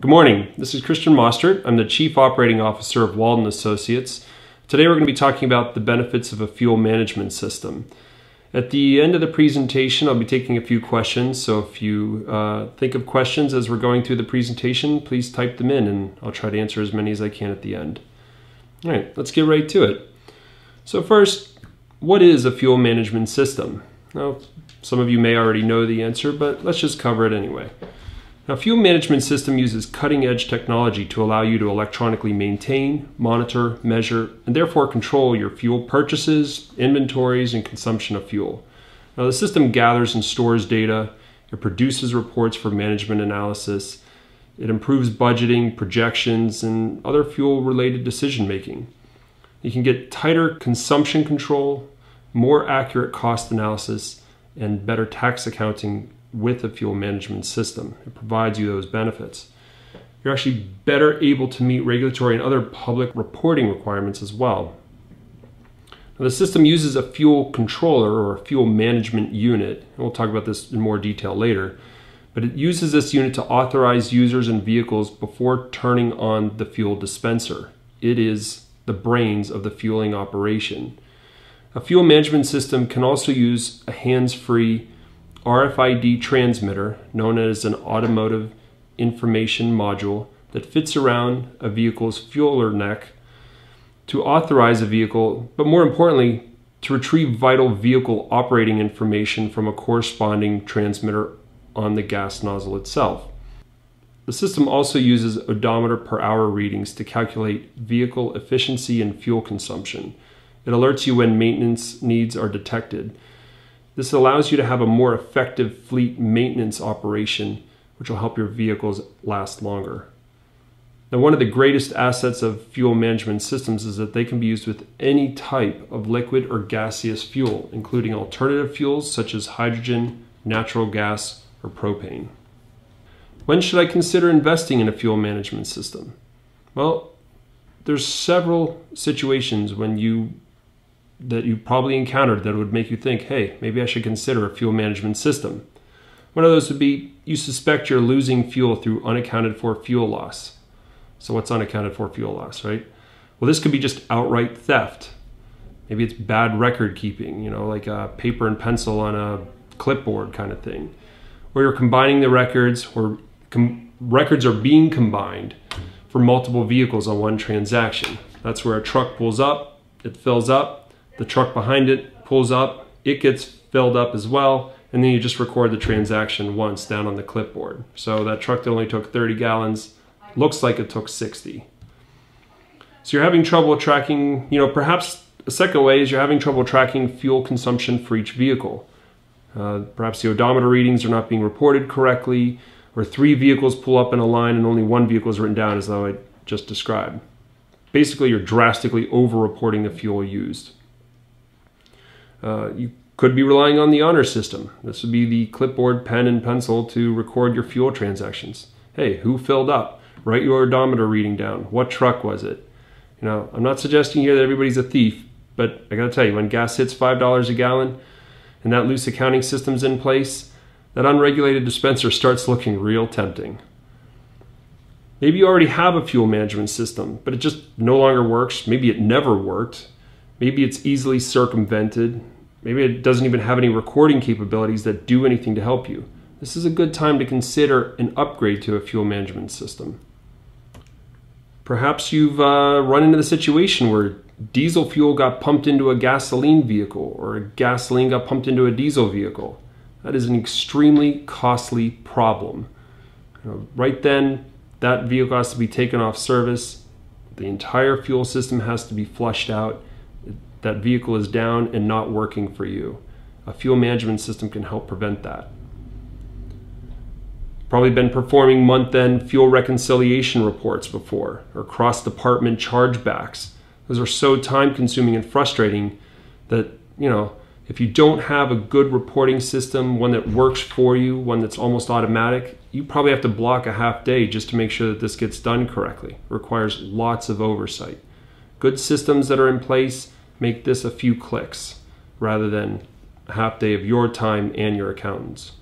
Good morning, this is Christian Mostert. I'm the Chief Operating Officer of Walden Associates. Today we're going to be talking about the benefits of a fuel management system. At the end of the presentation, I'll be taking a few questions, so if you think of questions as we're going through the presentation, please type them in and I'll try to answer as many as I can at the end. All right, let's get right to it. So first, what is a fuel management system? Now, some of you may already know the answer, but let's just cover it anyway. Now, fuel management system uses cutting-edge technology to allow you to electronically maintain, monitor, measure, and therefore control your fuel purchases, inventories, and consumption of fuel. Now, the system gathers and stores data, it produces reports for management analysis, it improves budgeting, projections, and other fuel-related decision-making. You can get tighter consumption control, more accurate cost analysis, and better tax accounting with a fuel management system. It provides you those benefits. You're actually better able to meet regulatory and other public reporting requirements as well. Now, the system uses a fuel controller or a fuel management unit, and we'll talk about this in more detail later, but it uses this unit to authorize users and vehicles before turning on the fuel dispenser. It is the brains of the fueling operation. A fuel management system can also use a hands-free RFID transmitter, known as an automotive information module, that fits around a vehicle's fueler neck to authorize a vehicle, but more importantly, to retrieve vital vehicle operating information from a corresponding transmitter on the gas nozzle itself. The system also uses odometer per hour readings to calculate vehicle efficiency and fuel consumption. It alerts you when maintenance needs are detected. This allows you to have a more effective fleet maintenance operation, which will help your vehicles last longer. Now, one of the greatest assets of fuel management systems is that they can be used with any type of liquid or gaseous fuel, including alternative fuels such as hydrogen, natural gas, or propane. When should I consider investing in a fuel management system? Well, there's several situations that you probably encountered that would make you think, hey, maybe I should consider a fuel management system. One of those would be you suspect you're losing fuel through unaccounted for fuel loss. So what's unaccounted for fuel loss, right? Well, this could be just outright theft. Maybe it's bad record keeping, you know, like a paper and pencil on a clipboard kind of thing. Or you're combining the records, or records are being combined for multiple vehicles on one transaction. That's where a truck pulls up, it fills up, the truck behind it pulls up, it gets filled up as well, and then you just record the transaction once down on the clipboard. So that truck that only took 30 gallons looks like it took 60. So you're having trouble tracking, you know, perhaps a second way is you're having trouble tracking fuel consumption for each vehicle. Perhaps the odometer readings are not being reported correctly, or three vehicles pull up in a line and only one vehicle is written down, as though I just described. Basically, you're drastically over-reporting the fuel used. You could be relying on the honor system. This would be the clipboard, pen, and pencil to record your fuel transactions. Hey, who filled up? Write your odometer reading down. What truck was it? You know, I'm not suggesting here that everybody's a thief, but I gotta tell you, when gas hits $5 a gallon and that loose accounting system's in place, that unregulated dispenser starts looking real tempting. Maybe you already have a fuel management system, but it just no longer works. Maybe it never worked. Maybe it's easily circumvented. Maybe it doesn't even have any recording capabilities that do anything to help you. This is a good time to consider an upgrade to a fuel management system. Perhaps you've run into the situation where diesel fuel got pumped into a gasoline vehicle, or gasoline got pumped into a diesel vehicle. That is an extremely costly problem. You know, right then, that vehicle has to be taken off service. The entire fuel system has to be flushed out. That vehicle is down and not working for you. A fuel management system can help prevent that. Probably been performing month-end fuel reconciliation reports before, or cross-department chargebacks. Those are so time-consuming and frustrating that, you know, if you don't have a good reporting system, one that works for you, one that's almost automatic, you probably have to block a half day just to make sure that this gets done correctly. It requires lots of oversight. Good systems that are in place make this a few clicks rather than a half day of your time and your accountant's.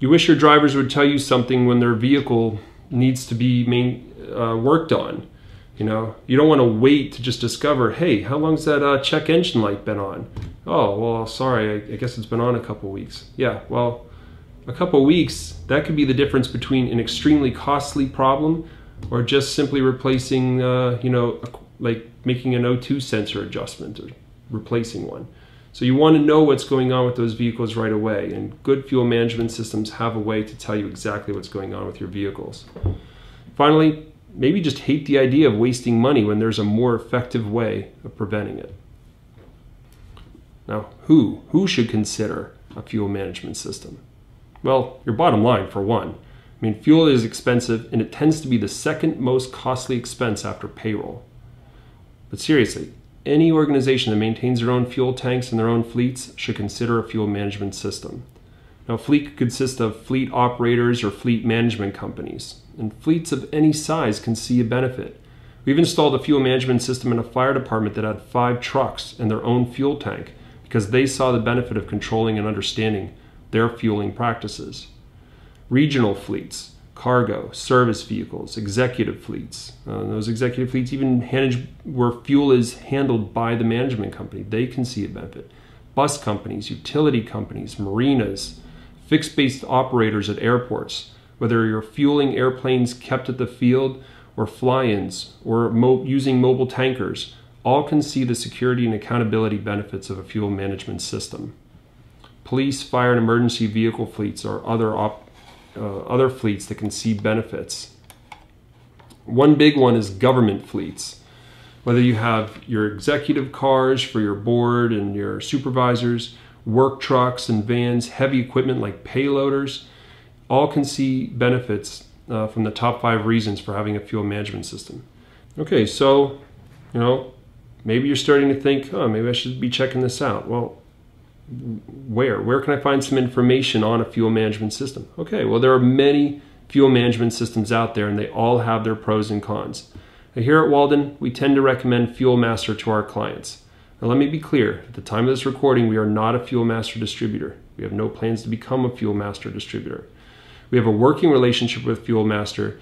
You wish your drivers would tell you something when their vehicle needs to be worked on. You know, you don't want to wait to just discover, hey, how long's that check engine light been on? Oh, well, sorry, I guess it's been on a couple weeks. Yeah, well, a couple weeks, that could be the difference between an extremely costly problem or just simply replacing, you know, like making an O2 sensor adjustment or replacing one. So you want to know what's going on with those vehicles right away, and good fuel management systems have a way to tell you exactly what's going on with your vehicles. Finally, maybe just hate the idea of wasting money when there's a more effective way of preventing it. Now, who should consider a fuel management system? Well, your bottom line, for one. I mean, fuel is expensive, and it tends to be the second most costly expense after payroll. But seriously, any organization that maintains their own fuel tanks and their own fleets should consider a fuel management system. Now, a fleet could consist of fleet operators or fleet management companies, and fleets of any size can see a benefit. We've installed a fuel management system in a fire department that had 5 trucks and their own fuel tank because they saw the benefit of controlling and understanding their fueling practices. Regional fleets, cargo, service vehicles, executive fleets. Those executive fleets even manage where fuel is handled by the management company. They can see a benefit. Bus companies, utility companies, marinas, fixed-based operators at airports, whether you're fueling airplanes kept at the field or fly-ins or using mobile tankers, all can see the security and accountability benefits of a fuel management system. Police, fire, and emergency vehicle fleets are other fleets that can see benefits. One big one is government fleets. Whether you have your executive cars for your board and your supervisors, work trucks and vans, heavy equipment like payloaders, all can see benefits from the top 5 reasons for having a fuel management system. Okay, so, you know, maybe you're starting to think, oh, maybe I should be checking this out. Well, where can I find some information on a fuel management system? Okay, well, there are many fuel management systems out there, and they all have their pros and cons. Now, here at Walden, we tend to recommend FuelMaster to our clients. Now, let me be clear, at the time of this recording, we are not a FuelMaster distributor. We have no plans to become a FuelMaster distributor. We have a working relationship with FuelMaster,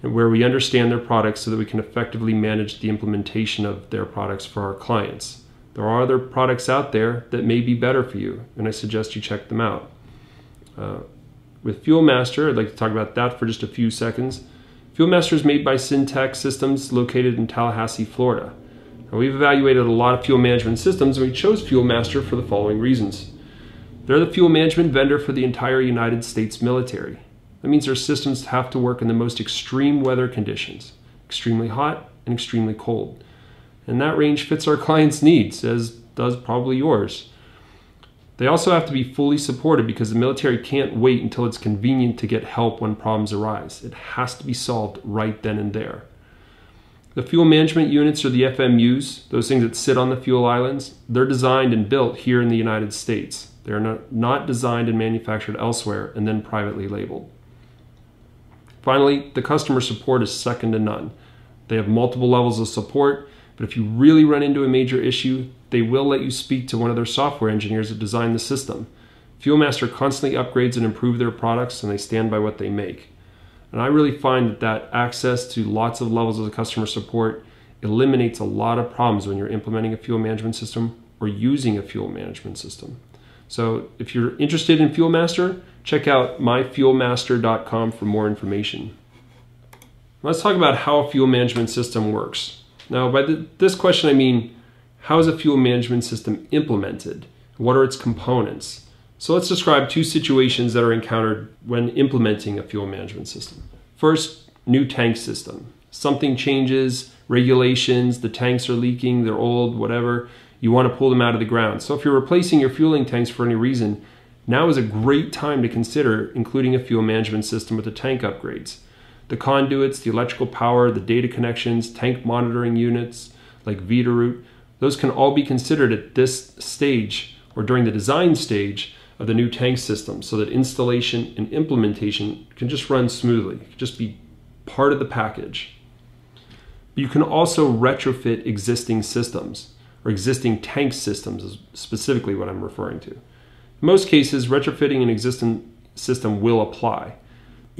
where we understand their products so that we can effectively manage the implementation of their products for our clients. There are other products out there that may be better for you, and I suggest you check them out. With FuelMaster, I'd like to talk about that for just a few seconds. FuelMaster is made by SynTech Systems, located in Tallahassee, Florida. Now, we've evaluated a lot of fuel management systems, and we chose FuelMaster for the following reasons. They're the fuel management vendor for the entire United States military. That means their systems have to work in the most extreme weather conditions, extremely hot and extremely cold. And that range fits our clients' needs, as does probably yours. They also have to be fully supported because the military can't wait until it's convenient to get help when problems arise. It has to be solved right then and there. The fuel management units, or the FMUs, those things that sit on the fuel islands, they're designed and built here in the United States. They're not designed and manufactured elsewhere and then privately labeled. Finally, the customer support is second to none. They have multiple levels of support, but if you really run into a major issue, they will let you speak to one of their software engineers that designed the system. FuelMaster constantly upgrades and improves their products, and they stand by what they make. And I really find that access to lots of levels of customer support eliminates a lot of problems when you're implementing a fuel management system or using a fuel management system. So if you're interested in FuelMaster, check out myfuelmaster.com for more information. Let's talk about how a fuel management system works. Now, by this question, I mean, how is a fuel management system implemented? What are its components? So let's describe 2 situations that are encountered when implementing a fuel management system. First, new tank system. Something changes, regulations, the tanks are leaking, they're old, whatever. You want to pull them out of the ground. So if you're replacing your fueling tanks for any reason, now is a great time to consider including a fuel management system with the tank upgrades. The conduits, the electrical power, the data connections, tank monitoring units like VitaRoot, those can all be considered at this stage or during the design stage of the new tank system so that installation and implementation can just run smoothly, it can just be part of the package. You can also retrofit existing systems, or existing tank systems is specifically what I'm referring to. In most cases, retrofitting an existing system will apply.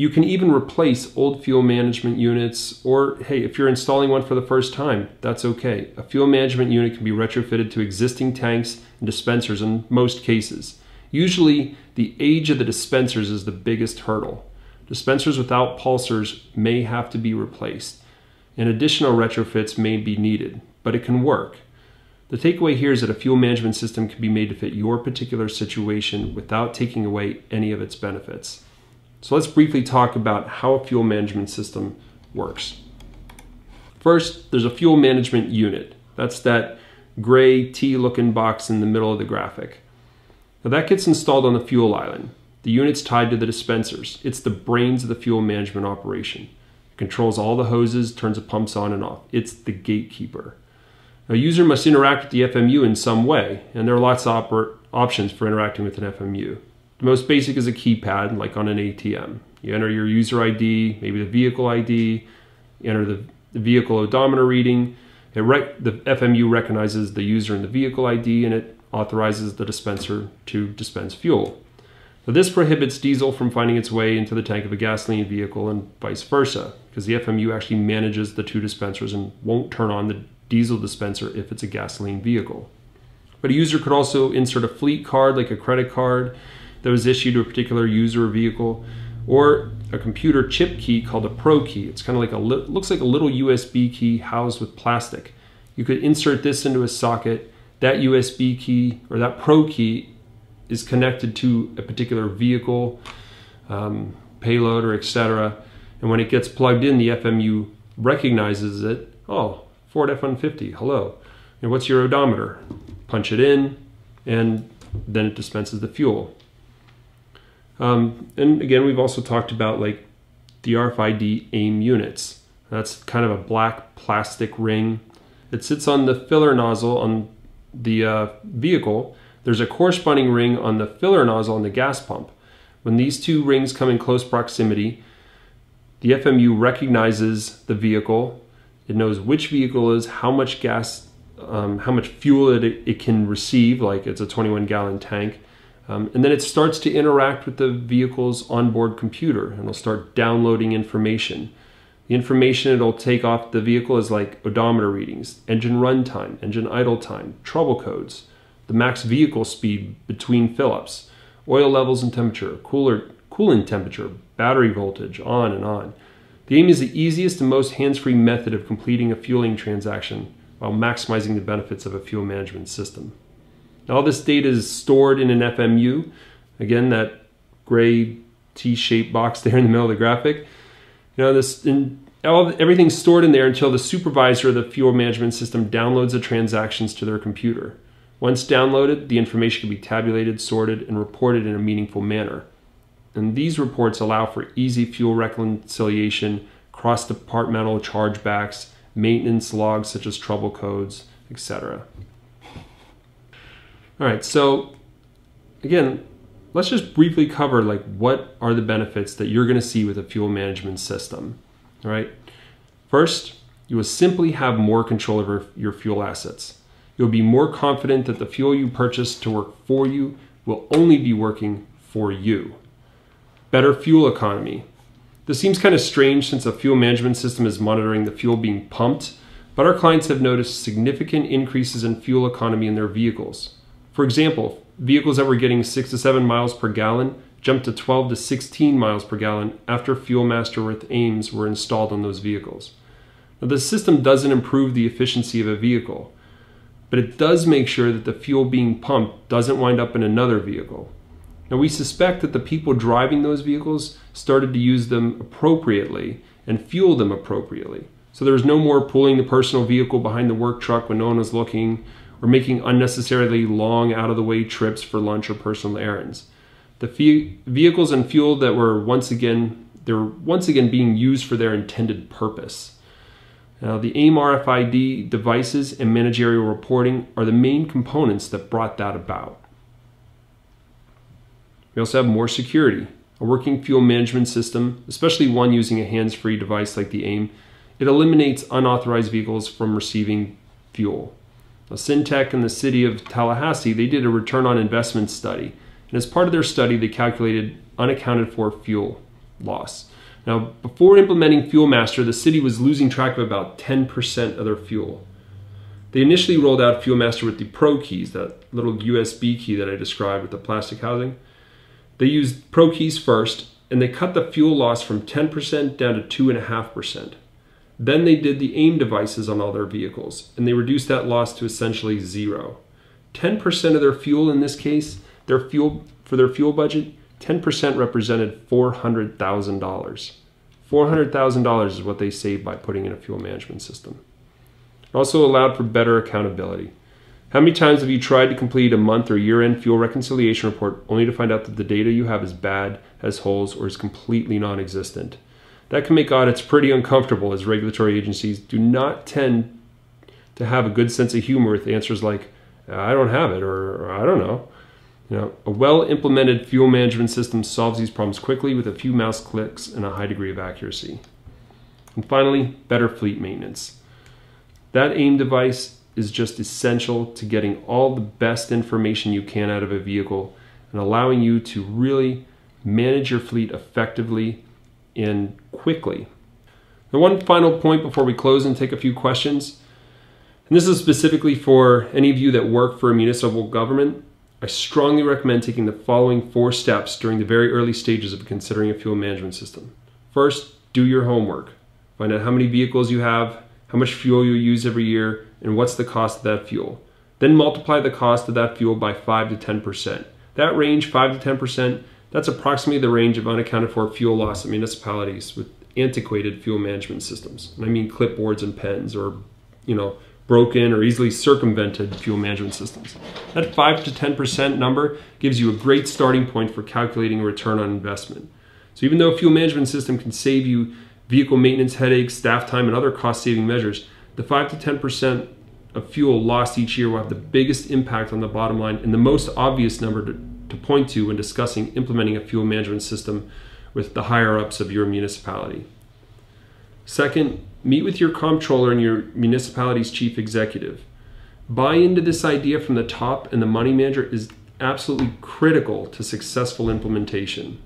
You can even replace old fuel management units, or hey, if you're installing one for the first time, that's okay. A fuel management unit can be retrofitted to existing tanks and dispensers in most cases. Usually, the age of the dispensers is the biggest hurdle. Dispensers without pulsers may have to be replaced, and additional retrofits may be needed, but it can work. The takeaway here is that a fuel management system can be made to fit your particular situation without taking away any of its benefits. So let's briefly talk about how a fuel management system works. First, there's a fuel management unit. That's that gray T-looking box in the middle of the graphic. Now that gets installed on the fuel island. The unit's tied to the dispensers. It's the brains of the fuel management operation. It controls all the hoses, turns the pumps on and off. It's the gatekeeper. A user must interact with the FMU in some way, and there are lots of options for interacting with an FMU. The most basic is a keypad, like on an ATM. You enter your user ID, maybe the vehicle ID, you enter the vehicle odometer reading, the FMU recognizes the user and the vehicle ID, and it authorizes the dispenser to dispense fuel. So this prohibits diesel from finding its way into the tank of a gasoline vehicle and vice versa, because the FMU actually manages the two dispensers and won't turn on the diesel dispenser if it's a gasoline vehicle. But a user could also insert a fleet card, like a credit card, that was issued to a particular user or vehicle, or a computer chip key called a Pro Key. It's kind of like looks like a little USB key housed with plastic. You could insert this into a socket. That USB key or that Pro Key is connected to a particular vehicle, payload, or etc. And when it gets plugged in, the FMU recognizes it. Oh, Ford F-150, hello. And what's your odometer? Punch it in, and then it dispenses the fuel. And again, we've also talked about like the RFID AIM units. That's kind of a black plastic ring. It sits on the filler nozzle on the vehicle. There's a corresponding ring on the filler nozzle on the gas pump. When these two rings come in close proximity, the FMU recognizes the vehicle. It knows which vehicle it is, how much gas, how much fuel it can receive, like it's a 21-gallon tank. And then it starts to interact with the vehicle's onboard computer, and it'll start downloading information. The information it'll take off the vehicle is like odometer readings, engine run time, engine idle time, trouble codes, the max vehicle speed between fill-ups, oil levels and temperature, coolant temperature, battery voltage, on and on. The AIM is the easiest and most hands-free method of completing a fueling transaction while maximizing the benefits of a fuel management system. All this data is stored in an FMU. Again, that gray T-shaped box there in the middle of the graphic. You know, everything's stored in there until the supervisor of the fuel management system downloads the transactions to their computer. Once downloaded, the information can be tabulated, sorted, and reported in a meaningful manner. And these reports allow for easy fuel reconciliation, cross-departmental chargebacks, maintenance logs such as trouble codes, etc. All right, so again, let's just briefly cover like what are the benefits that you're gonna see with a fuel management system, all right? First, you will simply have more control over your fuel assets. You'll be more confident that the fuel you purchase to work for you will only be working for you. Better fuel economy. This seems kind of strange since a fuel management system is monitoring the fuel being pumped, but our clients have noticed significant increases in fuel economy in their vehicles. For example, vehicles that were getting 6 to 7 miles per gallon jumped to 12 to 16 miles per gallon after FuelMaster with AIMs were installed on those vehicles. Now, the system doesn't improve the efficiency of a vehicle, but it does make sure that the fuel being pumped doesn't wind up in another vehicle. Now, we suspect that the people driving those vehicles started to use them appropriately and fuel them appropriately. So there was no more pulling the personal vehicle behind the work truck when no one was looking, or making unnecessarily long, out-of-the-way trips for lunch or personal errands. The vehicles and fuel that were once again being used for their intended purpose. Now, the AIM RFID devices and managerial reporting are the main components that brought that about. We also have more security. A working fuel management system, especially one using a hands-free device like the AIM, it eliminates unauthorized vehicles from receiving fuel. SynTech and the city of Tallahassee, they did a return on investment study. And as part of their study, they calculated unaccounted for fuel. loss. Now, before implementing FuelMaster, the city was losing track of about 10% of their fuel. They initially rolled out FuelMaster with the Pro Keys, that little USB key that I described with the plastic housing. They used Pro Keys first, and they cut the fuel loss from 10% down to 2.5%. Then they did the AIM devices on all their vehicles, and they reduced that loss to essentially zero. 10% of their fuel in this case, for their fuel budget, 10% represented $400,000. $400,000 is what they saved by putting in a fuel management system. It also allowed for better accountability. How many times have you tried to complete a month or year-end fuel reconciliation report only to find out that the data you have is bad, has holes, or is completely non-existent? That can make audits pretty uncomfortable, as regulatory agencies do not tend to have a good sense of humor with answers like, I don't have it, or I don't know. You know, a well-implemented fuel management system solves these problems quickly with a few mouse clicks and a high degree of accuracy. And finally, better fleet maintenance. That AIM device is just essential to getting all the best information you can out of a vehicle and allowing you to really manage your fleet effectively and quickly. Now, one final point before we close and take a few questions, and this is specifically for any of you that work for a municipal government. I strongly recommend taking the following 4 steps during the very early stages of considering a fuel management system. First, do your homework. Find out how many vehicles you have, how much fuel you use every year, and what's the cost of that fuel. Then multiply the cost of that fuel by 5 to 10%. That range, 5 to 10%, that's approximately the range of unaccounted for fuel loss at municipalities with antiquated fuel management systems. And I mean clipboards and pens, or, you know, broken or easily circumvented fuel management systems. That 5 to 10% number gives you a great starting point for calculating a return on investment. So even though a fuel management system can save you vehicle maintenance headaches, staff time, and other cost-saving measures, the 5 to 10% of fuel lost each year will have the biggest impact on the bottom line and the most obvious number to point to when discussing implementing a fuel management system with the higher-ups of your municipality. Second, meet with your comptroller and your municipality's chief executive. Buy into this idea from the top and the money manager is absolutely critical to successful implementation.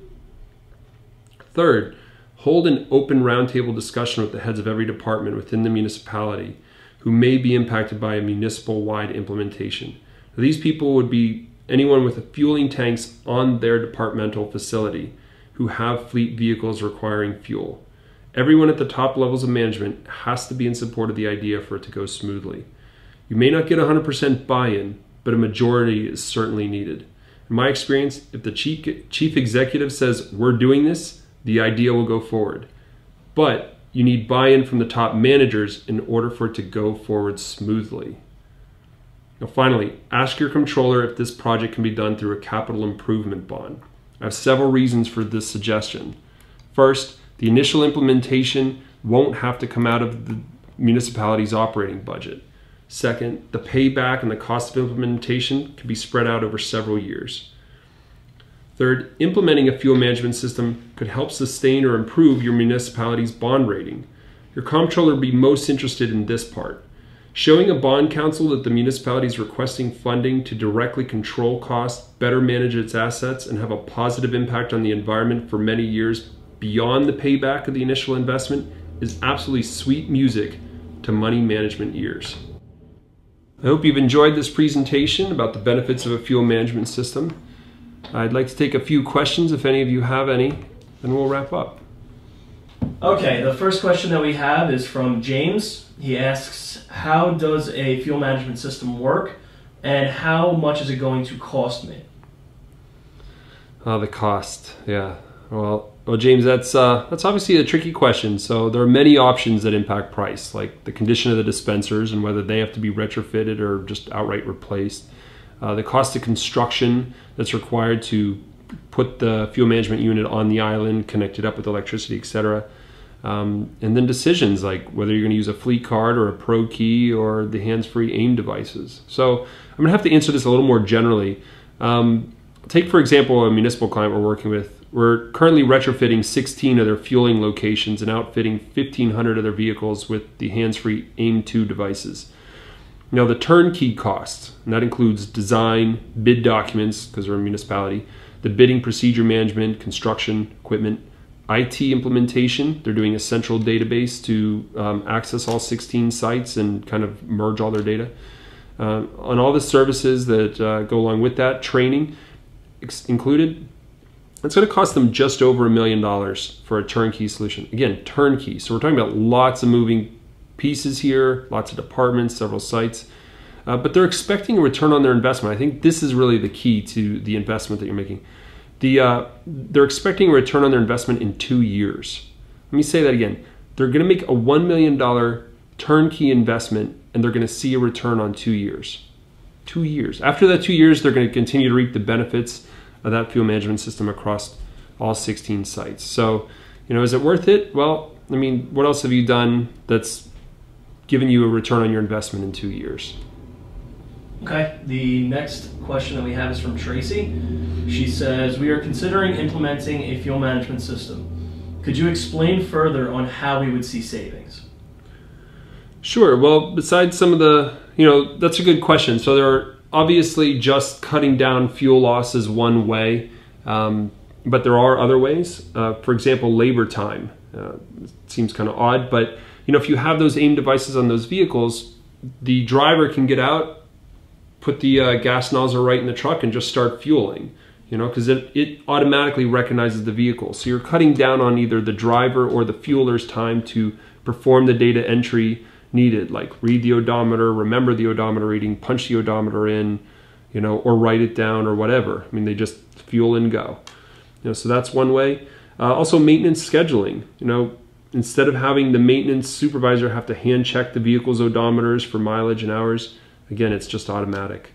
Third, hold an open roundtable discussion with the heads of every department within the municipality who may be impacted by a municipal-wide implementation. These people would be anyone with fueling tanks on their departmental facility who have fleet vehicles requiring fuel. Everyone at the top levels of management has to be in support of the idea for it to go smoothly. You may not get 100% buy-in, but a majority is certainly needed. In my experience, if the chief executive says, we're doing this, the idea will go forward, but you need buy-in from the top managers in order for it to go forward smoothly. Now, finally, ask your comptroller if this project can be done through a capital improvement bond. I have several reasons for this suggestion. First, the initial implementation won't have to come out of the municipality's operating budget. Second, the payback and the cost of implementation can be spread out over several years. Third, implementing a fuel management system could help sustain or improve your municipality's bond rating. Your comptroller would be most interested in this part. Showing a bond council that the municipality is requesting funding to directly control costs, better manage its assets, and have a positive impact on the environment for many years beyond the payback of the initial investment is absolutely sweet music to money management ears. I hope you've enjoyed this presentation about the benefits of a fuel management system. I'd like to take a few questions, if any of you have any, and we'll wrap up. Okay, the first question that we have is from James. He asks, how does a fuel management system work, and how much is it going to cost me? The cost, yeah. Well, James, that's obviously a tricky question. So there are many options that impact price, like the condition of the dispensers and whether they have to be retrofitted or just outright replaced. The cost of construction that's required to put the fuel management unit on the island, connect it up with electricity, etc. And then decisions like whether you're going to use a fleet card or a Pro Key or the hands-free AIM devices. So I'm going to have to answer this a little more generally. Take, for example, a municipal client we're working with. We're currently retrofitting 16 of their fueling locations and outfitting 1,500 of their vehicles with the hands-free AIM 2 devices. Now, the turnkey costs, and that includes design, bid documents, because we're a municipality, the bidding procedure management, construction, equipment, IT implementation. They're doing a central database to access all 16 sites and kind of merge all their data. On all the services that go along with that, training included, it's going to cost them just over $1 million for a turnkey solution. Again, turnkey. So we're talking about lots of moving pieces here, lots of departments, several sites. But they're expecting a return on their investment. I think this is really the key to the investment that you're making. They're expecting a return on their investment in 2 years. Let me say that again. They're going to make a $1 million turnkey investment, and they're going to see a return on 2 years. 2 years. After that 2 years, they're going to continue to reap the benefits of that fuel management system across all 16 sites. So, you know, is it worth it? Well, I mean, what else have you done that's given you a return on your investment in 2 years? Okay, the next question that we have is from Tracy. She says, we are considering implementing a fuel management system. Could you explain further on how we would see savings? Sure, well, besides some of the, you know, that's a good question. So there are obviously just cutting down fuel loss is one way, but there are other ways. For example, labor time. It seems kind of odd, but you know, if you have those AIM devices on those vehicles, the driver can get out, put the gas nozzle right in the truck and just start fueling, you know, because it automatically recognizes the vehicle. So you're cutting down on either the driver or the fueler's time to perform the data entry needed, like read the odometer, remember the odometer reading, punch the odometer in, you know, or write it down or whatever. I mean, they just fuel and go. You know, so that's one way. Also maintenance scheduling, you know, instead of having the maintenance supervisor have to hand check the vehicle's odometers for mileage and hours, again, it's just automatic.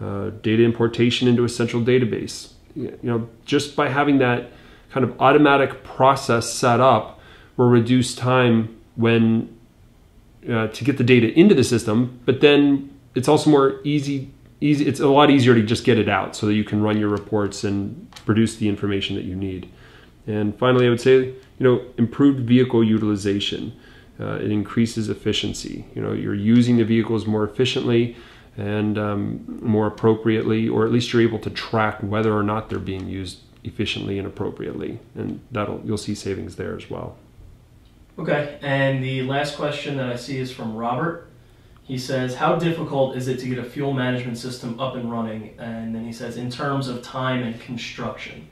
Data importation into a central database. You know, just by having that kind of automatic process set up will reduce time when to get the data into the system, but then it's also more easy. It's a lot easier to just get it out so that you can run your reports and produce the information that you need. And finally, I would say, you know, improved vehicle utilization. It increases efficiency. You know, you're using the vehicles more efficiently and more appropriately, or at least you're able to track whether or not they're being used efficiently and appropriately. And you'll see savings there as well. Okay, and the last question that I see is from Robert. He says, how difficult is it to get a fuel management system up and running? And then he says, in terms of time and construction.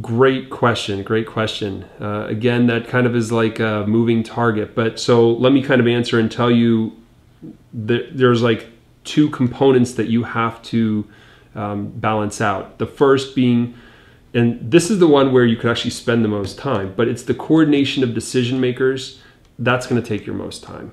Great question, great question. Again, that kind of is like a moving target, but so let me kind of answer and tell you that there's like two components that you have to balance out. The first being, and this is the one where you could actually spend the most time, but it's the coordination of decision makers. That's going to take your most time.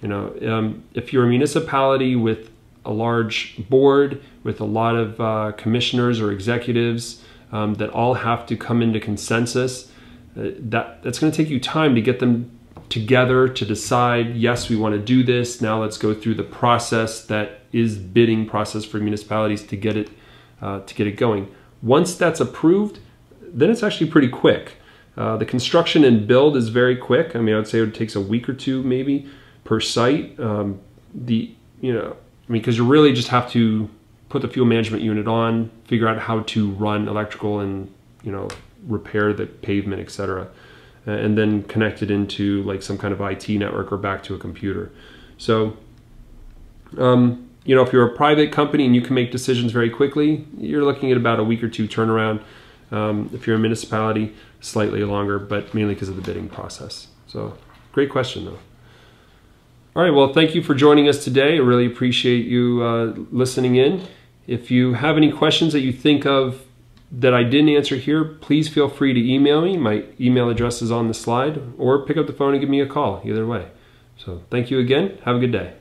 You know, if you're a municipality with a large board, with a lot of commissioners or executives, that all have to come into consensus, that's going to take you time to get them together to decide, yes, we want to do this. Now let's go through the process that is bidding process for municipalities to get it going. Once that's approved, then it's actually pretty quick. The construction and build is very quick. I mean, I would say it takes a week or two maybe per site. You know, I mean, because you really just have to put the fuel management unit on, figure out how to run electrical and, you know, repair the pavement, etc., and then connect it into like some kind of IT network or back to a computer. So, you know, if you're a private company and you can make decisions very quickly, you're looking at about a week or two turnaround. If you're a municipality, slightly longer, but mainly because of the bidding process. So, great question though. All right, well, thank you for joining us today. I really appreciate you listening in. If you have any questions that you think of that I didn't answer here, please feel free to email me. My email address is on the slide, or pick up the phone and give me a call, either way. So thank you again. Have a good day.